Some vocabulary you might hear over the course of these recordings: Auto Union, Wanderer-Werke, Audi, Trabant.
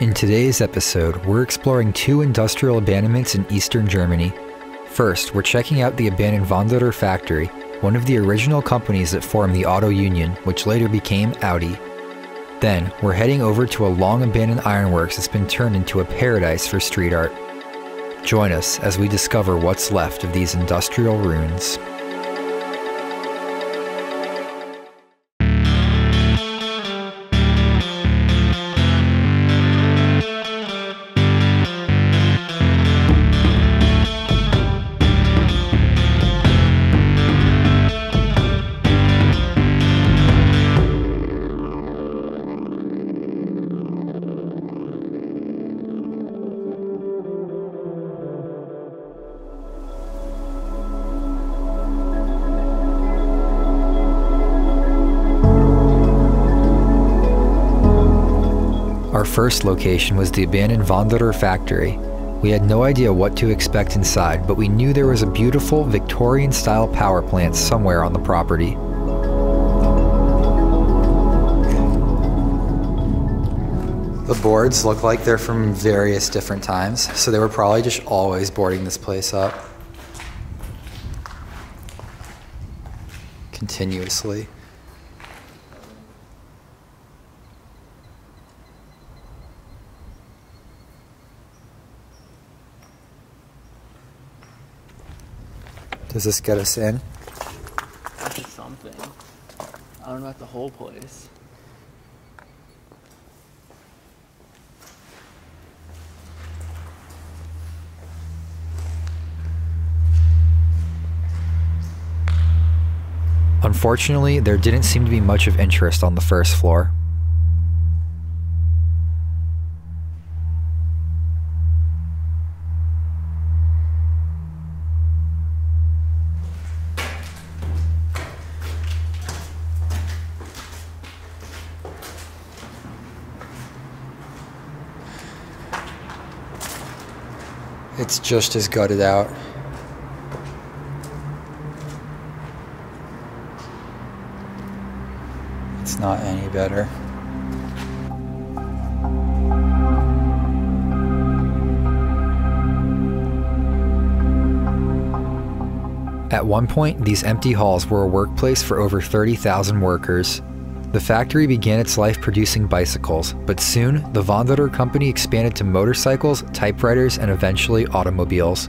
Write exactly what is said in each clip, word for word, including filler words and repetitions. In today's episode, we're exploring two industrial abandonments in eastern Germany. First, we're checking out the abandoned Wanderer factory, one of the original companies that formed the Auto Union, which later became Audi. Then, we're heading over to a long abandoned ironworks that's been turned into a paradise for street art. Join us as we discover what's left of these industrial ruins. Our first location was the abandoned Wanderer factory. We had no idea what to expect inside, but we knew there was a beautiful Victorian-style power plant somewhere on the property. The boards look like they're from various different times, so they were probably just always boarding this place up. Continuously. Does this get us in? This is something. I don't know about the whole place. Unfortunately, there didn't seem to be much of interest on the first floor. It's just as gutted out. It's not any better. At one point, these empty halls were a workplace for over thirty thousand workers. The factory began its life producing bicycles, but soon the Wanderer company expanded to motorcycles, typewriters, and eventually automobiles.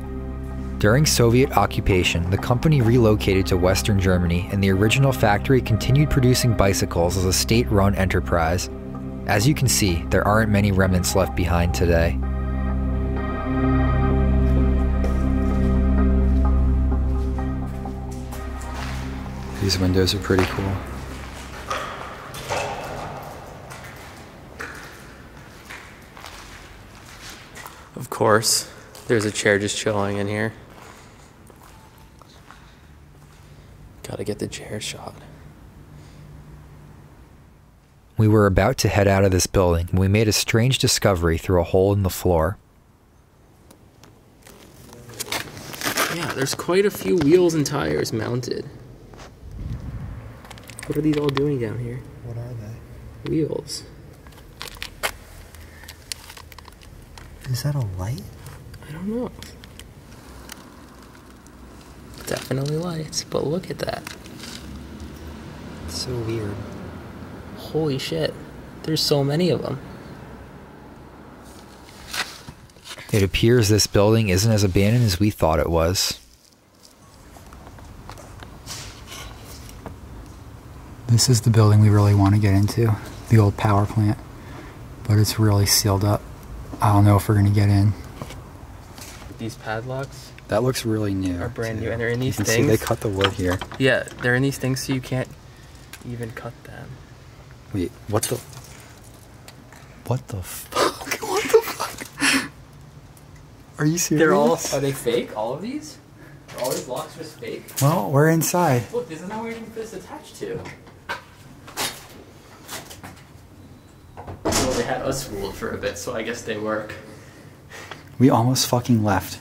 During Soviet occupation, the company relocated to Western Germany, and the original factory continued producing bicycles as a state-run enterprise. As you can see, there aren't many remnants left behind today. These windows are pretty cool. Of course, there's a chair just chilling in here. Gotta get the chair shot. We were about to head out of this building when we made a strange discovery through a hole in the floor. Yeah, there's quite a few wheels and tires mounted. What are these all doing down here? What are they? Wheels. Is that a light? I don't know. Definitely lights, but look at that. It's so weird. Holy shit. There's so many of them. It appears this building isn't as abandoned as we thought it was. This is the building we really want to get into, the old power plant, but it's really sealed up. I don't know if we're gonna get in. These padlocks. That looks really new. Are brand too. new, and they're in these you can things. See they cut the wood here. Yeah, they're in these things, so you can't even cut them. Wait, what the? What the fuck? What the fuck? Are you serious? They're all. Are they fake? All of these? Are all these locks just fake? Well, we're inside. Look, this is not where you can put this attached to. They had us fooled for a bit, so I guess they work. We almost fucking left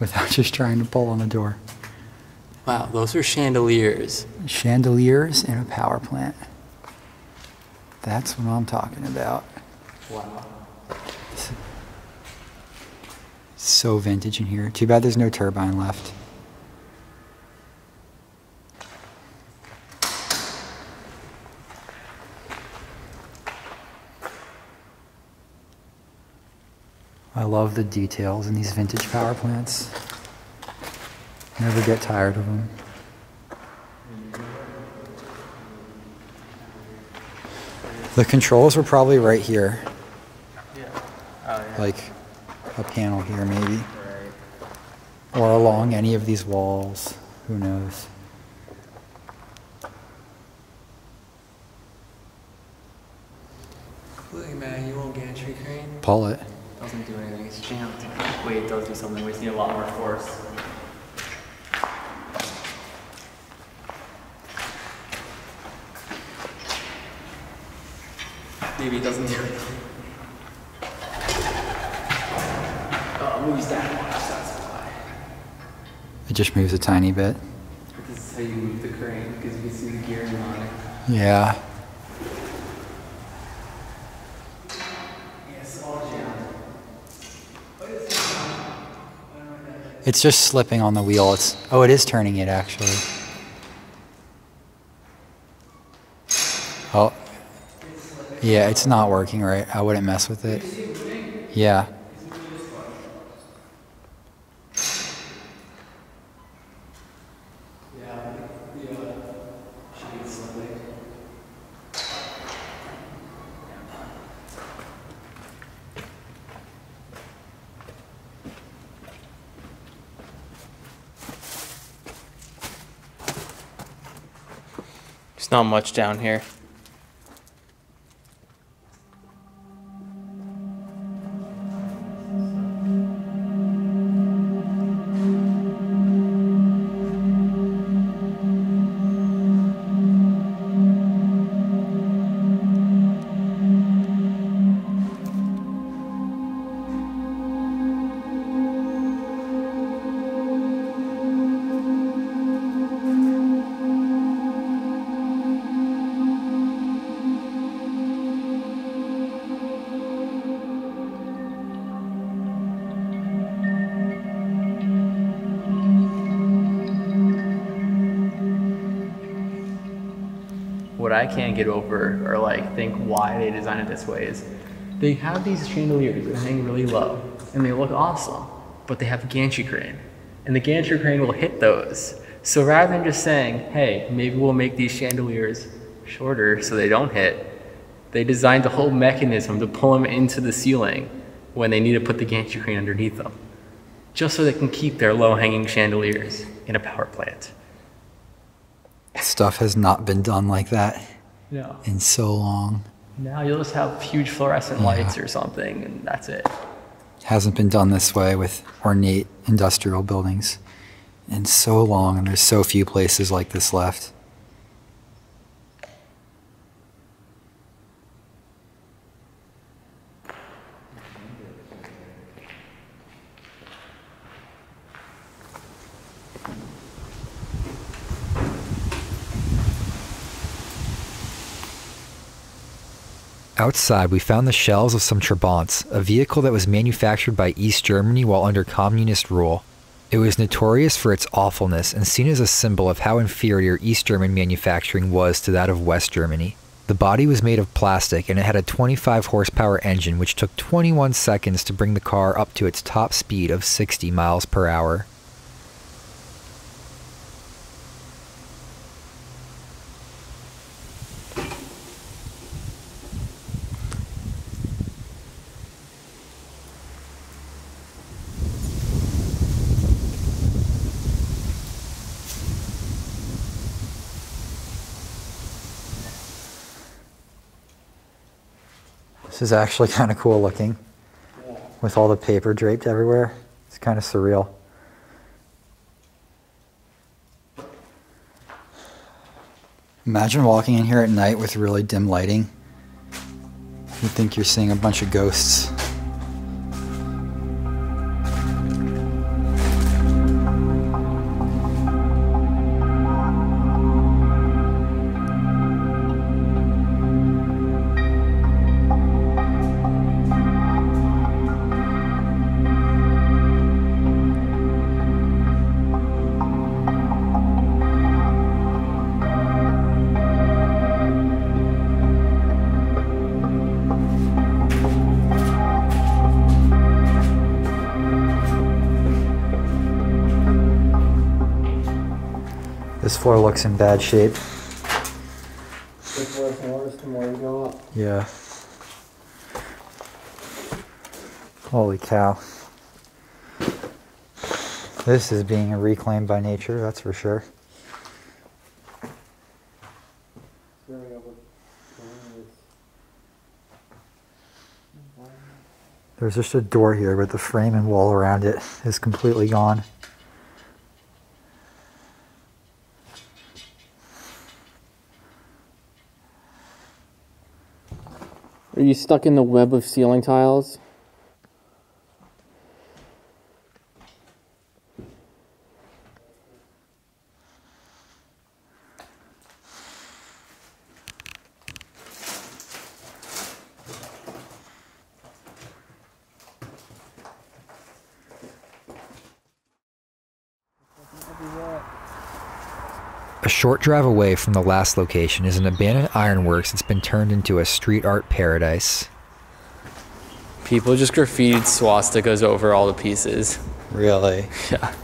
without just trying to pull on the door. Wow, those are chandeliers. Chandeliers in a power plant. That's what I'm talking about. Wow. So vintage in here. Too bad there's no turbine left. I love the details in these vintage power plants. Never get tired of them. The controls were probably right here. Yeah. Oh, yeah. Like a panel here maybe. Right. Or along any of these walls. Who knows? Completely mad, you won't get a tree crane. Pull it. Doesn't do anything, it's jammed. Wait, it does do something, we just need a lot more force. Maybe it doesn't do anything. Oh, it moves that much, that's why. It just moves a tiny bit. This is how you move the crane, because you can see the gearing on it. Yeah. It's just slipping on the wheel. It's oh, it is turning it actually. Oh, yeah, it's not working right. I wouldn't mess with it. Yeah. Not much down here. I can't get over or like think why they design it this way is they have these chandeliers that hang really low and they look awesome, but they have a gantry crane and the gantry crane will hit those. So rather than just saying, hey, maybe we'll make these chandeliers shorter so they don't hit, they designed the whole mechanism to pull them into the ceiling when they need to put the gantry crane underneath them, just so they can keep their low hanging chandeliers in a power plant. Stuff has not been done like that no. in so long. Now you'll just have huge fluorescent yeah. lights or something, and that's it. Hasn't been done this way with ornate industrial buildings in so long, and there's so few places like this left. Outside, we found the shells of some Trabants, a vehicle that was manufactured by East Germany while under communist rule. It was notorious for its awfulness and seen as a symbol of how inferior East German manufacturing was to that of West Germany. The body was made of plastic and it had a twenty-five horsepower engine which took twenty-one seconds to bring the car up to its top speed of sixty miles per hour. This is actually kind of cool looking, with all the paper draped everywhere. It's kind of surreal. Imagine walking in here at night with really dim lighting. You'd think you're seeing a bunch of ghosts. floor looks in bad shape. It's worse and worse the more you go up. Yeah. Holy cow. This is being reclaimed by nature, that's for sure. There's just a door here, but the frame and wall around it is completely gone. Are you stuck in the web of ceiling tiles? A short drive away from the last location is an abandoned ironworks that's been turned into a street art paradise. People just graffitied swastikas over all the pieces. Really? Yeah.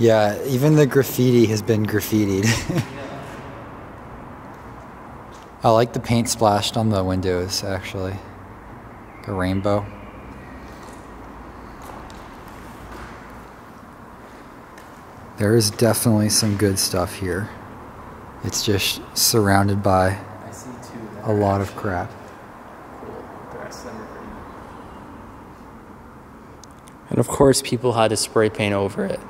Yeah, even the graffiti has been graffitied. I like the paint splashed on the windows, actually. The rainbow. There is definitely some good stuff here. It's just surrounded by I see two that a lot of crap. Cool. The rest of them are pretty. And of course, people had to spray paint over it.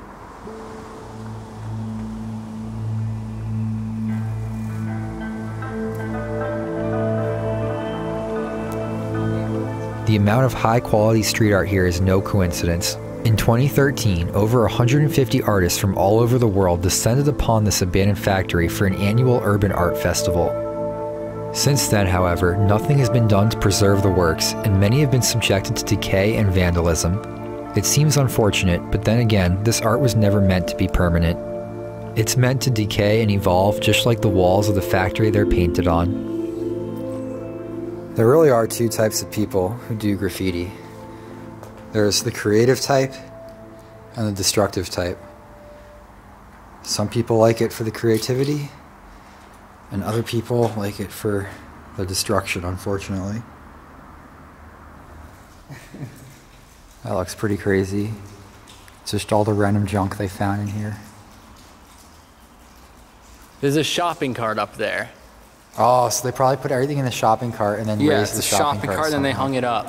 The amount of high-quality street art here is no coincidence. In twenty thirteen, over one hundred fifty artists from all over the world descended upon this abandoned factory for an annual urban art festival. Since then, however, nothing has been done to preserve the works, and many have been subjected to decay and vandalism. It seems unfortunate, but then again, this art was never meant to be permanent. It's meant to decay and evolve just like the walls of the factory they're painted on. There really are two types of people who do graffiti. There's the creative type and the destructive type. Some people like it for the creativity, and other people like it for the destruction, unfortunately. That looks pretty crazy. It's just all the random junk they found in here. There's a shopping cart up there. Oh, so they probably put everything in the shopping cart and then yeah, raised the shopping, shopping cart. Yeah, then they hung it up.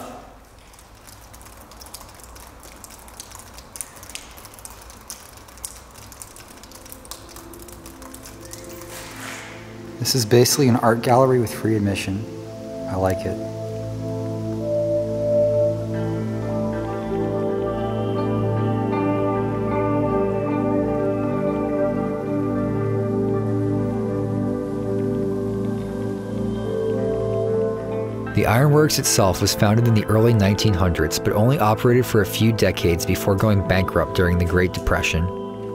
This is basically an art gallery with free admission. I like it. The ironworks itself was founded in the early nineteen hundreds, but only operated for a few decades before going bankrupt during the Great Depression.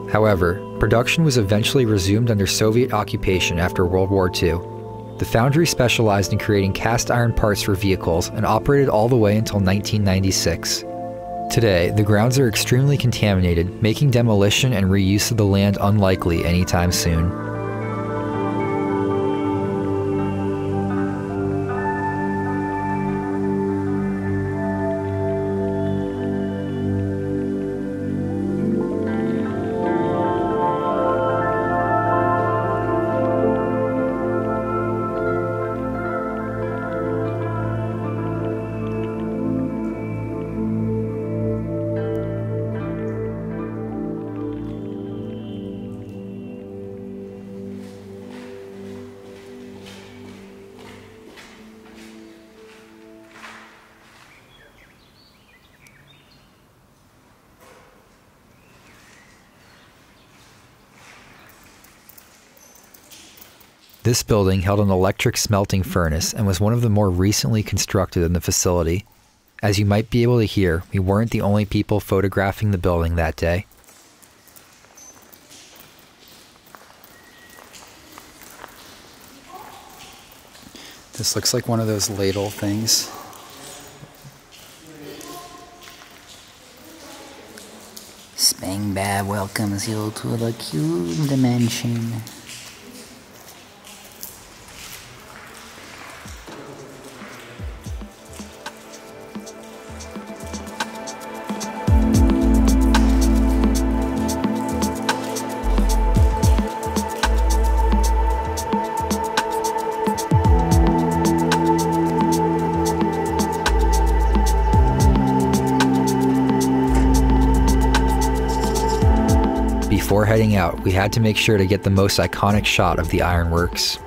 However, production was eventually resumed under Soviet occupation after World War Two. The foundry specialized in creating cast iron parts for vehicles and operated all the way until nineteen ninety-six. Today, the grounds are extremely contaminated, making demolition and reuse of the land unlikely anytime soon. This building held an electric smelting furnace and was one of the more recently constructed in the facility. As you might be able to hear, we weren't the only people photographing the building that day. This looks like one of those ladle things. Spangbad welcomes you to the cube dimension. Before heading out, we had to make sure to get the most iconic shot of the ironworks.